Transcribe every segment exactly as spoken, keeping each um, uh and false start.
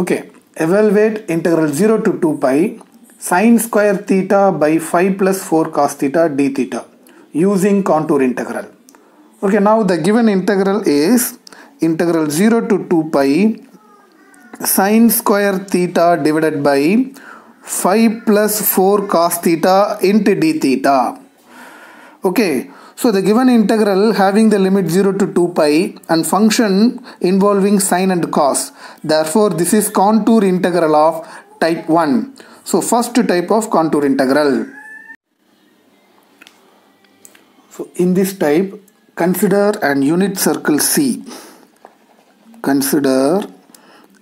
Okay, evaluate integral zero to two pi sine square theta by five plus four cos theta d theta using contour integral. Okay, now the given integral is integral zero to two pi sine square theta divided by five plus four cos theta into d theta. Okay, so the given integral having the limit zero to two pi and function involving sine and cos. Therefore, this is contour integral of type one. So, first type of contour integral. So, in this type, consider an unit circle C. Consider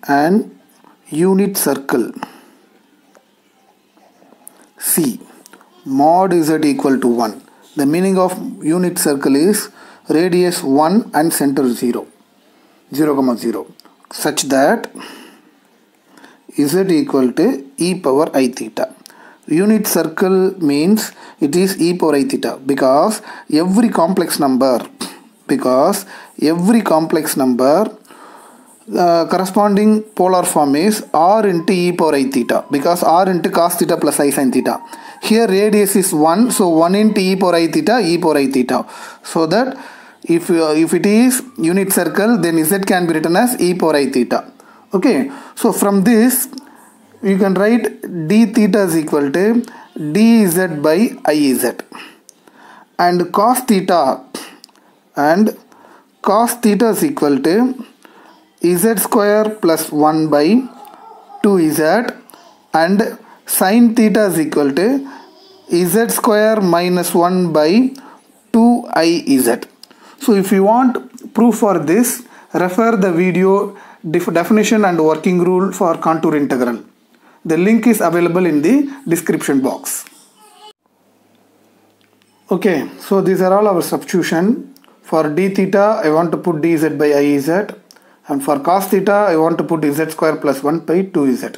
an unit circle C. Mod Z equal to one. The meaning of unit circle is radius one and center zero, zero, zero, such that Z equal to e power I theta. Unit circle means it is e power I theta because every complex number, because every complex number uh, corresponding polar form is r into e power I theta because r into cos theta plus I sin theta. Here radius is one, so one into e power I theta, e power I theta. So that if, uh, if it is unit circle, then Z can be written as e power I theta. Okay, so from this you can write d theta is equal to dz by iz, and cos theta and cos theta is equal to z square plus one by two z, and sin theta is equal to z square minus one by two i z. So if you want proof for this, refer the video definition and working rule for contour integral. The link is available in the description box. Okay, so these are all our substitution. For d theta I want to put dz by iz, and for cos theta I want to put z square plus one by two z.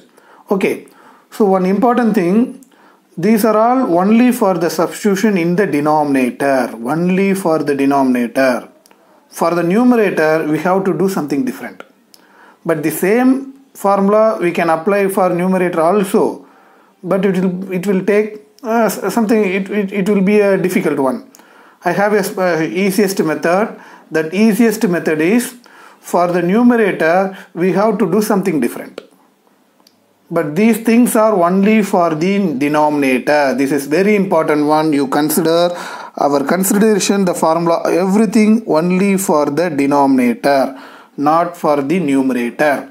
Okay. So one important thing, these are all only for the substitution in the denominator, only for the denominator. For the numerator, we have to do something different. But the same formula we can apply for numerator also, but it will, it will take uh, something, it, it, it will be a difficult one. I have a uh, easiest method. That easiest method is, for the numerator, we have to do something different. But these things are only for the denominator. This is very important one. You consider our consideration, the formula, everything only for the denominator, not for the numerator.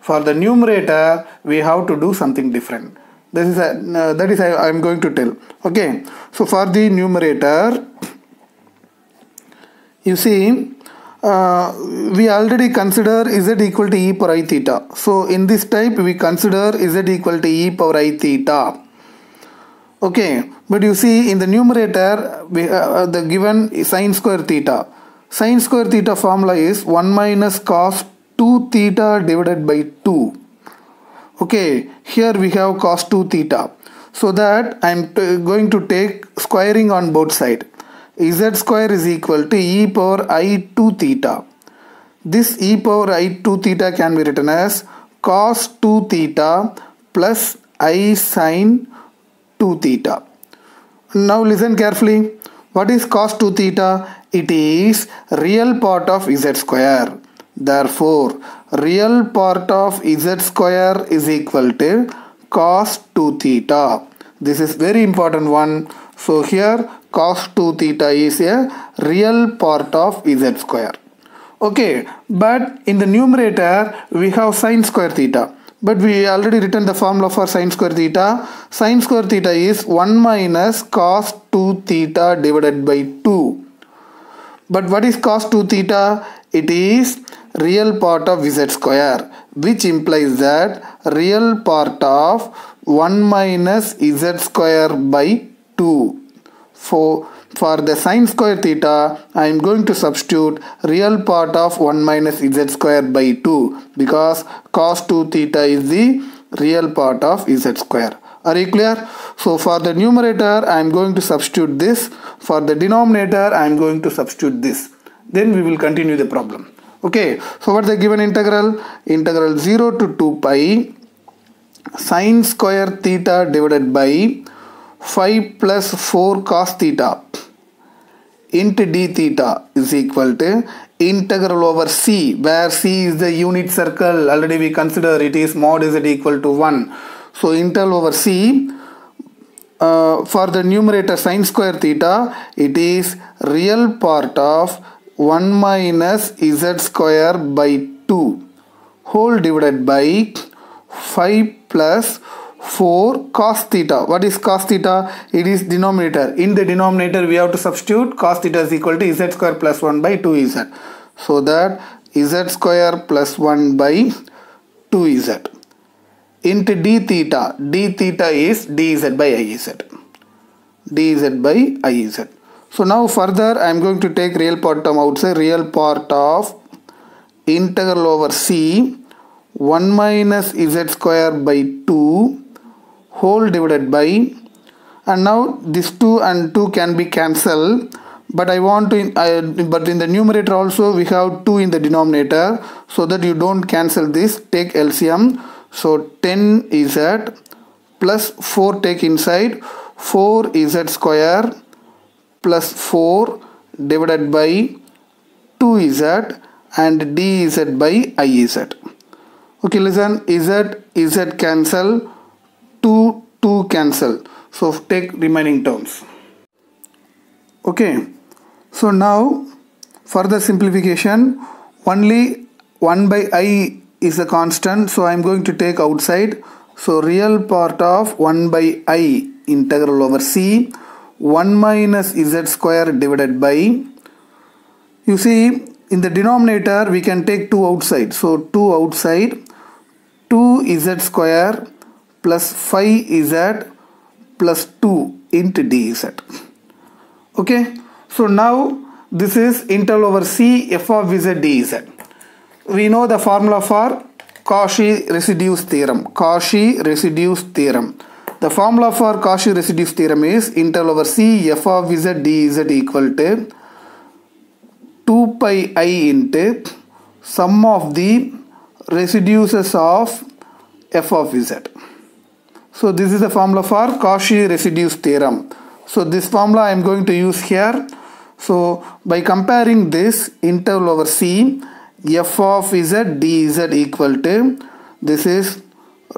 For the numerator, we have to do something different. This is a, uh, that is I am going to tell. Okay. So for the numerator, you see, Uh, we already consider z equal to e power I theta. So in this type we consider z equal to e power I theta. Okay, but you see in the numerator we, uh, the given sine square theta. Sine square theta formula is one minus cos two theta divided by two. Okay, here we have cos two theta. So that I am going to take squaring on both sides. Z square is equal to e power I two theta. This e power I two theta can be written as cos two theta plus I sin two theta. Now listen carefully. What is cos two theta? It is real part of z square. Therefore, real part of z square is equal to cos two theta. This is very important one. So here cos two theta is a real part of z square. Okay, but in the numerator we have sine square theta. But we already written the formula for sine square theta. Sine square theta is one minus cos two theta divided by two. But what is cos two theta? It is real part of z square, which implies that real part of one minus z square by two. For, for the sine square theta, I am going to substitute real part of one minus z square by two because cos two theta is the real part of z square. Are you clear? So for the numerator, I am going to substitute this. For the denominator, I am going to substitute this. Then we will continue the problem. Okay, so what's the given integral? Integral zero to two pi sine square theta divided by five plus four cos theta int d theta is equal to integral over C, where C is the unit circle. Already we consider it is mod is it equal to one. So integral over C, uh, for the numerator sine square theta, it is real part of one minus z square by two whole divided by five plus four cos theta. What is cos theta? It is denominator. In the denominator we have to substitute cos theta is equal to z square plus one by two z. So that z square plus one by two z into d theta. D theta is dz by iz. dz by iz. So now further I am going to take real part term outside. Real part of integral over C one minus z square by two whole divided by, and now this two and two can be cancelled, but I want to I, but in the numerator also we have two in the denominator, so that you don't cancel this, take L C M. So ten z plus four, take inside four z square plus four divided by two z and dz by iz. Okay, listen, z z cancel, two, two cancel. So take remaining terms. Okay, so now further simplification, only one by I is a constant, so I am going to take outside. So real part of one by I integral over C one minus z square divided by, you see in the denominator we can take two outside, so two outside two z square plus five z plus two into dz. Okay, so now this is integral over C f of z dz. We know the formula for Cauchy residues theorem. Cauchy residues theorem. The formula for Cauchy residues theorem is integral over C f of z dz equal to two pi I into sum of the residues of f of z. So this is the formula for Cauchy residues theorem. So this formula I am going to use here. So by comparing this, integral over C f of z dz equal to, this is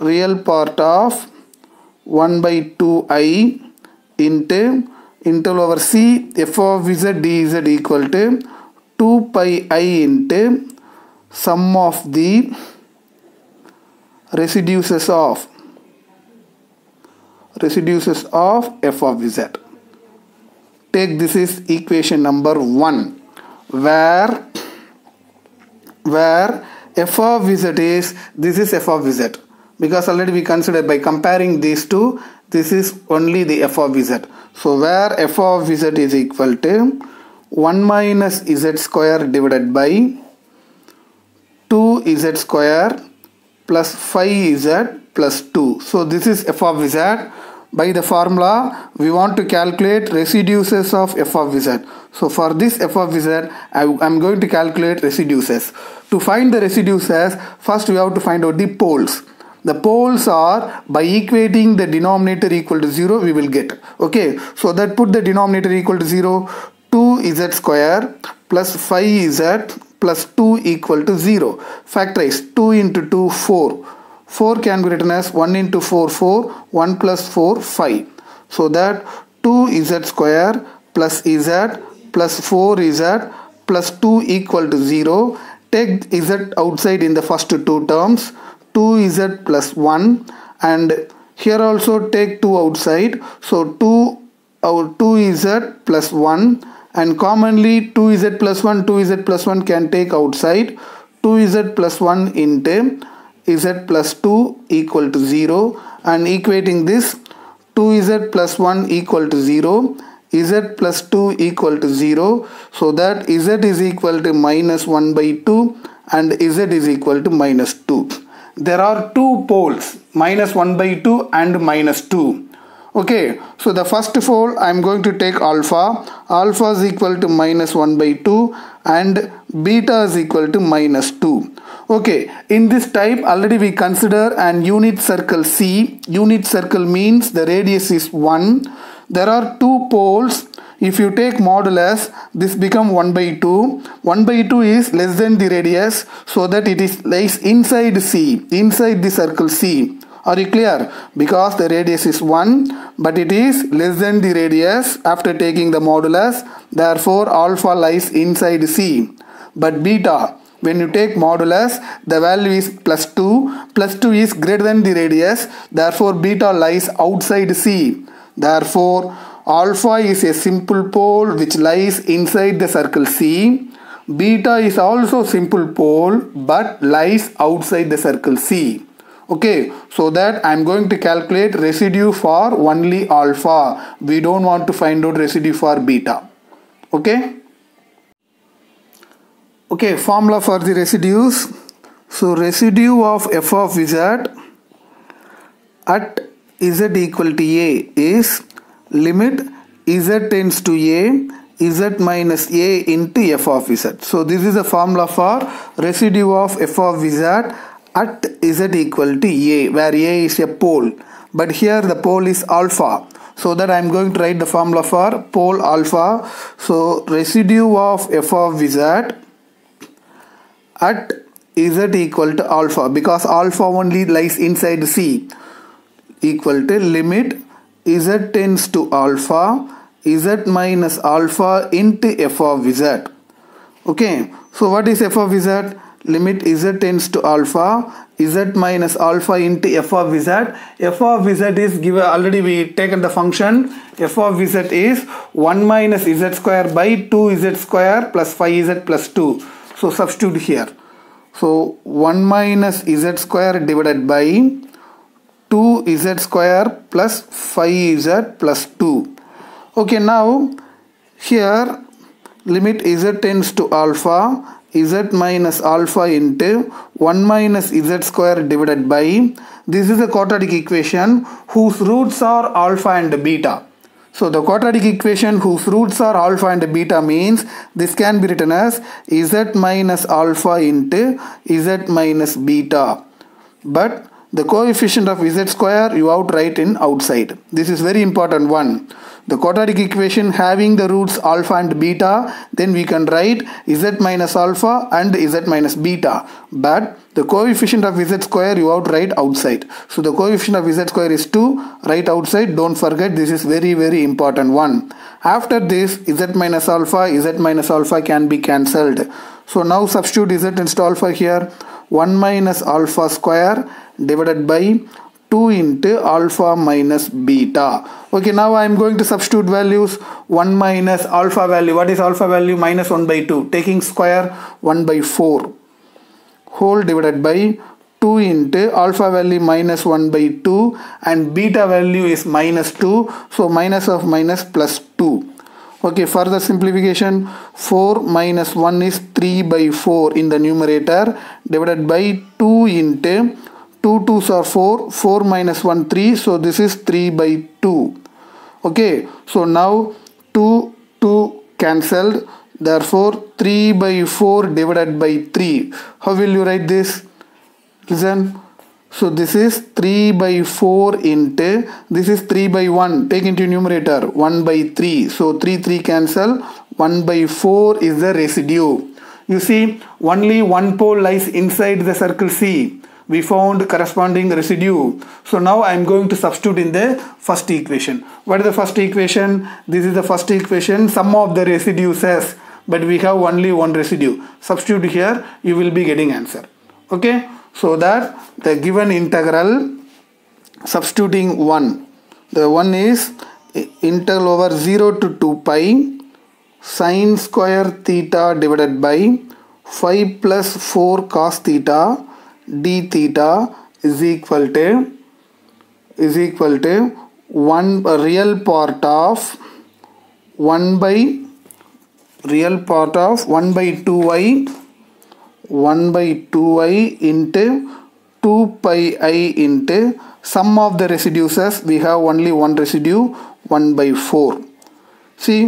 real part of one by two I into integral over C f of z dz equal to two pi I into sum of the residues of residues of f of z. Take this is equation number one, where where f of z is, this is f of z, because already we considered by comparing these two, this is only the f of z. So where f of z is equal to one minus z square divided by two z square plus five z plus two. So this is f of z. By the formula we want to calculate residues of f of z. So for this f of z I am going to calculate residues. To find the residues, first we have to find out the poles. The poles are by equating the denominator equal to zero we will get. Okay, so that put the denominator equal to zero. two z square plus five z plus two equal to zero. Factorize two into two four. four can be written as one into four four, one plus four five. So that two z square plus z plus four z plus two equal to zero. Take z outside in the first two terms, two z plus one, and here also take two outside, so two, two z plus one, and commonly two z plus one, two z plus one can take outside, two z plus one into z plus two equal to zero, and equating this two z plus one equal to zero, z plus two equal to zero, so that z is equal to minus one by two and z is equal to minus two. There are two poles, minus one by two and minus two. Okay, so the first of all I am going to take alpha. Alpha is equal to minus one by two and beta is equal to minus two. Okay, in this type already we consider an unit circle C. Unit circle means the radius is one. There are two poles. If you take modulus, this become one by two. one by two is less than the radius, so that it is lies inside C, inside the circle C. Are you clear? Because the radius is one, but it is less than the radius after taking the modulus. Therefore, alpha lies inside C. But beta, when you take modulus, the value is plus two. Plus two is greater than the radius. Therefore, beta lies outside C. Therefore, alpha is a simple pole which lies inside the circle C. Beta is also simple pole but lies outside the circle C. Okay, so that I am going to calculate residue for only alpha. We don't want to find out residue for beta. Okay. Okay, formula for the residues. So residue of f of z at z equal to a is limit z tends to a, z minus a into f of z. So this is the formula for residue of f of z at z equal to a, where a is a pole, but here the pole is alpha, so that I am going to write the formula for pole alpha. So residue of f of z at z equal to alpha, because alpha only lies inside C, equal to limit z tends to alpha, z minus alpha into f of z. Okay, so what is f of z? Limit z tends to alpha, z minus alpha into f of z. F of z is given, already we taken the function. F of z is one minus z square by two z square plus five z plus two. So substitute here. So one minus z square divided by two z square plus five z plus two. Okay, now here limit z tends to alpha, z minus alpha into one minus z square divided by, this is a quadratic equation whose roots are alpha and beta. So the quadratic equation whose roots are alpha and beta means this can be written as z minus alpha into z minus beta, but the coefficient of z square you out write in outside. This is very important one. The quadratic equation having the roots alpha and beta, then we can write z minus alpha and z minus beta. But the coefficient of z square you out write outside. So the coefficient of z square is two. Write outside. Don't forget, this is very very important one. After this z minus alpha, z minus alpha can be cancelled. So now substitute z tends to alpha here. one minus alpha square divided by two into alpha minus beta. Okay, now I am going to substitute values. one minus alpha value. What is alpha value? Minus one by two. Taking square, one by four. Whole divided by two into alpha value minus one by two and beta value is minus two. So minus of minus plus two. Okay, further simplification, four minus one is three by four in the numerator divided by two into two twos are four, four minus one three, so this is three by two. Okay, so now two, two cancelled, therefore three by four divided by three. How will you write this? Listen. So this is three by four into, this is three by one, take into numerator, one by three. So three, three cancel, one by four is the residue. You see, only one pole lies inside the circle C. We found corresponding residue. So now I am going to substitute in the first equation. What is the first equation? This is the first equation, sum of the residue says, but we have only one residue. Substitute here, you will be getting answer. Okay. So that the given integral, substituting one, the one is integral over zero to two pi sine square theta divided by five plus four cos theta d theta is equal to is equal to one real part of one by real part of one by two y one by two y into two pi i into sum of the residues as we have only one residue, one by four. See,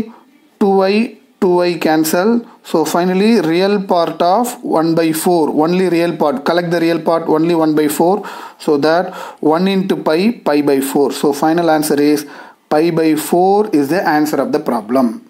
two i, two i cancel. So finally real part of one by four, only real part, collect the real part, only one by four. So that one into pi, pi by four. So final answer is pi by four is the answer of the problem.